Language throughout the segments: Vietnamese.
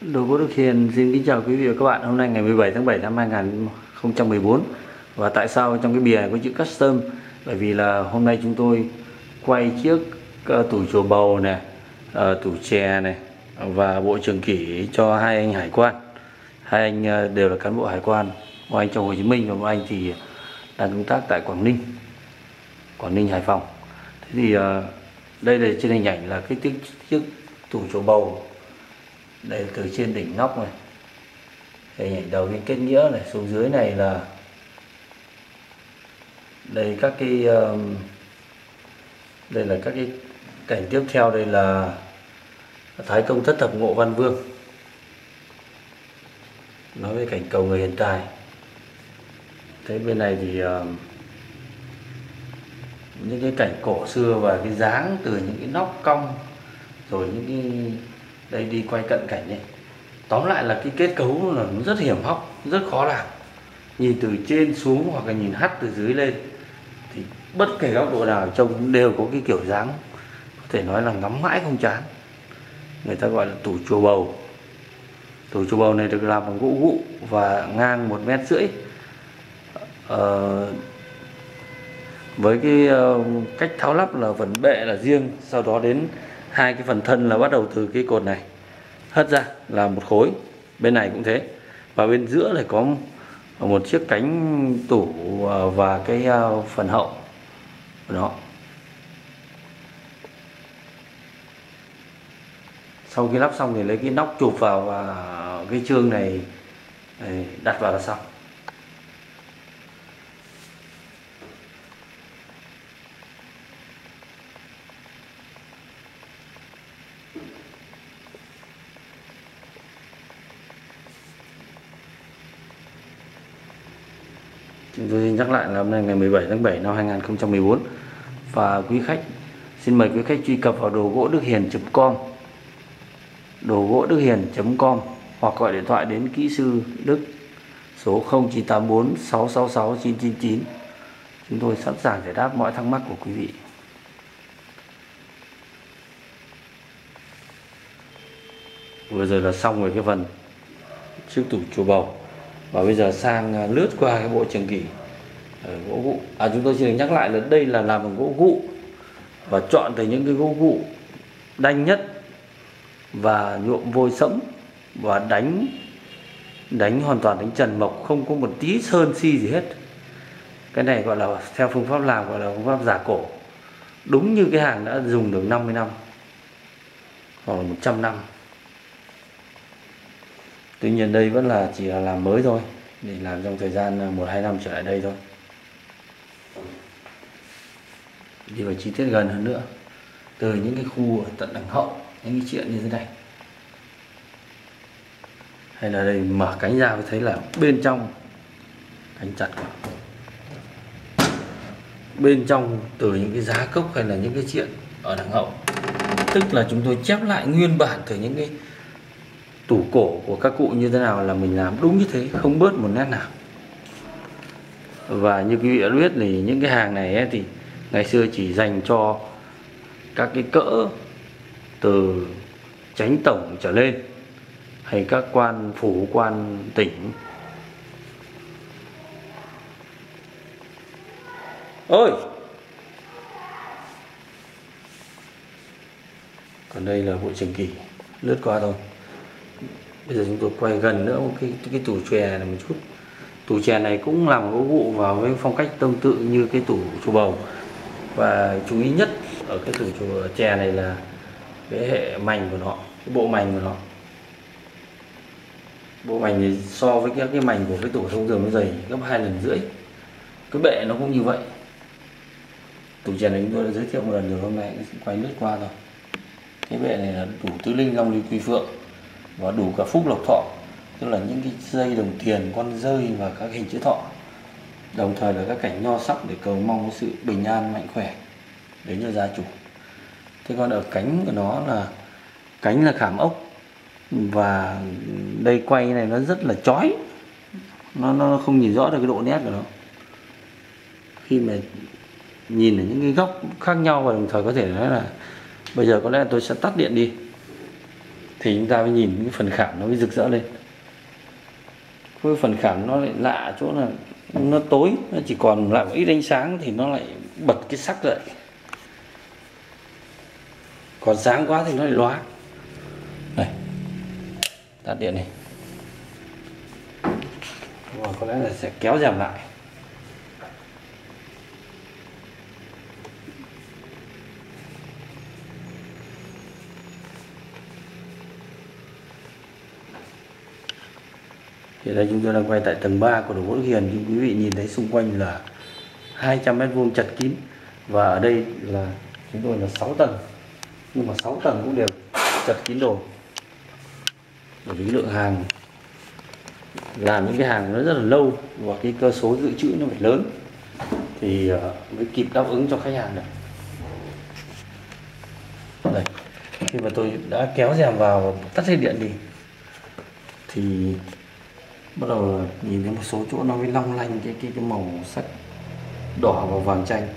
Đồ gỗ Đức Hiền xin kính chào quý vị và các bạn. Hôm nay ngày 17 tháng 7 năm 2014. Và tại sao trong cái bìa có chữ custom? Bởi vì là hôm nay chúng tôi quay chiếc tủ chùa bầu này, tủ chè này và bộ trường kỷ cho hai anh hải quan. Hai anh đều là cán bộ hải quan, một anh trong Hồ Chí Minh và một anh thì đang công tác tại Quảng Ninh, Hải Phòng. Thế thì đây là trên hình ảnh là cái chiếc tủ chùa bầu. Đây từ trên đỉnh nóc này, hình ảnh đầu bên kết nghĩa này, xuống dưới này là đây các cái đây là các cái cảnh tiếp theo. Đây là Thái Công Thất Thập Ngộ Văn Vương nói về cảnh cầu người hiện tài. Thế bên này thì những cái cảnh cổ xưa và cái dáng từ những cái nóc cong rồi những cái đây đi quay cận cảnh ấy. Tóm lại là cái kết cấu là nó rất hiểm hóc, rất khó làm. Nhìn từ trên xuống hoặc là nhìn hắt từ dưới lên thì bất kể góc độ nào trông đều có cái kiểu dáng có thể nói là ngắm mãi không chán. Người ta gọi là tủ chùa bầu. Tủ chùa bầu này được làm bằng gỗ gụ và ngang 1,5 m. Với cái cách tháo lắp là phần bệ là riêng, sau đó đến hai cái phần thân là bắt đầu từ cái cột này hất ra là một khối, bên này cũng thế, và bên giữa này có một chiếc cánh tủ và cái phần hậu của nó. Sau khi lắp xong thì lấy cái nóc chụp vào và cái chương này đặt vào là xong. Chúng tôi xin nhắc lại là hôm nay ngày 17 tháng 7 năm 2014. Và quý khách, xin mời quý khách truy cập vào đồ gỗ Đức Hiền.com, đồ gỗ Đức Hiền.com, hoặc gọi điện thoại đến kỹ sư Đức số 0984 666 999. Chúng tôi sẵn sàng giải đáp mọi thắc mắc của quý vị. Vừa rồi là xong rồi cái phần chiếc tủ chùa bầu. Và bây giờ sang lướt qua cái bộ trường kỷ gỗ gụ. Chúng tôi xin nhắc lại là đây là làm bằng gỗ gụ và chọn từ những cái gỗ gụ đanh nhất và nhuộm vôi sẫm và đánh hoàn toàn, đánh trần mộc, không có một tí sơn si gì hết. Cái này gọi là theo phương pháp làm gọi là phương pháp giả cổ, đúng như cái hàng đã dùng được 50 năm hoặc là 100 năm. Tuy nhiên đây vẫn là chỉ là làm mới thôi, để làm trong thời gian 1-2 năm trở lại đây thôi. Đi vào chi tiết gần hơn nữa, từ những cái khu ở tận đằng hậu, những cái chuyện như thế này. Hay là đây mở cánh ra mới thấy là bên trong, cánh chặt quá. Bên trong từ những cái giá cốc hay là những cái chuyện ở đằng hậu. Tức là chúng tôi chép lại nguyên bản từ những cái tủ cổ của các cụ như thế nào là mình làm đúng như thế, không bớt một nét nào. Và như quý vị đã biết thì những cái hàng này ấy, thì ngày xưa chỉ dành cho các cái cỡ từ chánh tổng trở lên, hay các quan phủ, quan tỉnh. Ôi! Còn đây là bộ trường kỷ, lướt qua thôi. Bây giờ chúng tôi quay gần nữa một cái tủ chè này một chút. Tủ chè này cũng làm gỗ gụ vào với phong cách tương tự như cái tủ chùa bầu. Và chú ý nhất ở cái tủ chùa chè này là cái hệ mảnh của nó, cái bộ mảnh của nó. Bộ mảnh thì so với các cái mảnh của cái tủ thông thường nó dày gấp 2,5 lần. Cái bệ nó cũng như vậy. Tủ chè này chúng tôi đã giới thiệu một lần rồi, hôm nay quay lướt qua rồi. Cái bệ này là tủ tứ linh, long lưu, quy phượng và đủ cả phúc lộc thọ, tức là những cái dây đồng tiền, con rơi và các hình chữ thọ, đồng thời là các cảnh nho sắc để cầu mong sự bình an, mạnh khỏe đến cho gia chủ. Thế còn ở cánh của nó là cánh là khảm ốc, và đây quay này nó rất là chói, nó không nhìn rõ được cái độ nét của nó. Khi mà nhìn ở những cái góc khác nhau, và đồng thời có thể nói là bây giờ có lẽ tôi sẽ tắt điện đi thì chúng ta mới nhìn cái phần khảm nó mới rực rỡ lên. Cái phần khảm nó lại lạ chỗ là nó tối, nó chỉ còn lại một ít ánh sáng thì nó lại bật cái sắc dậy, còn sáng quá thì nó lại lóa. Đây, tắt điện đi. Rồi, có lẽ là sẽ kéo giảm lại. Hiện đây chúng tôi đang quay tại tầng 3 của Đồ gỗ Đức Hiền. Như quý vị nhìn thấy xung quanh là 200 m² chật kín. Và ở đây là chúng tôi là 6 tầng. Nhưng mà 6 tầng cũng đều chật kín đồ. Bởi vì lượng hàng, làm những cái hàng nó rất là lâu và cái cơ số dự trữ nó phải lớn thì mới kịp đáp ứng cho khách hàng được. Đây, khi mà tôi đã kéo rèm vào và tắt hết điện đi thì bắt đầu nhìn thấy một số chỗ nó mới long lanh cái màu sắc đỏ và vàng chanh.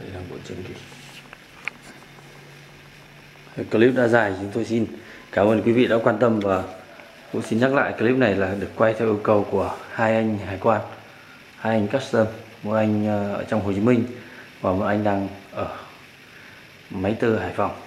Đây là bộ chân kì. Clip đã dài, chúng tôi xin cảm ơn quý vị đã quan tâm và cũng xin nhắc lại clip này là được quay theo yêu cầu của hai anh hải quan, hai anh custom, một anh ở trong Hồ Chí Minh và một anh đang ở Máy Tư, Hải Phòng.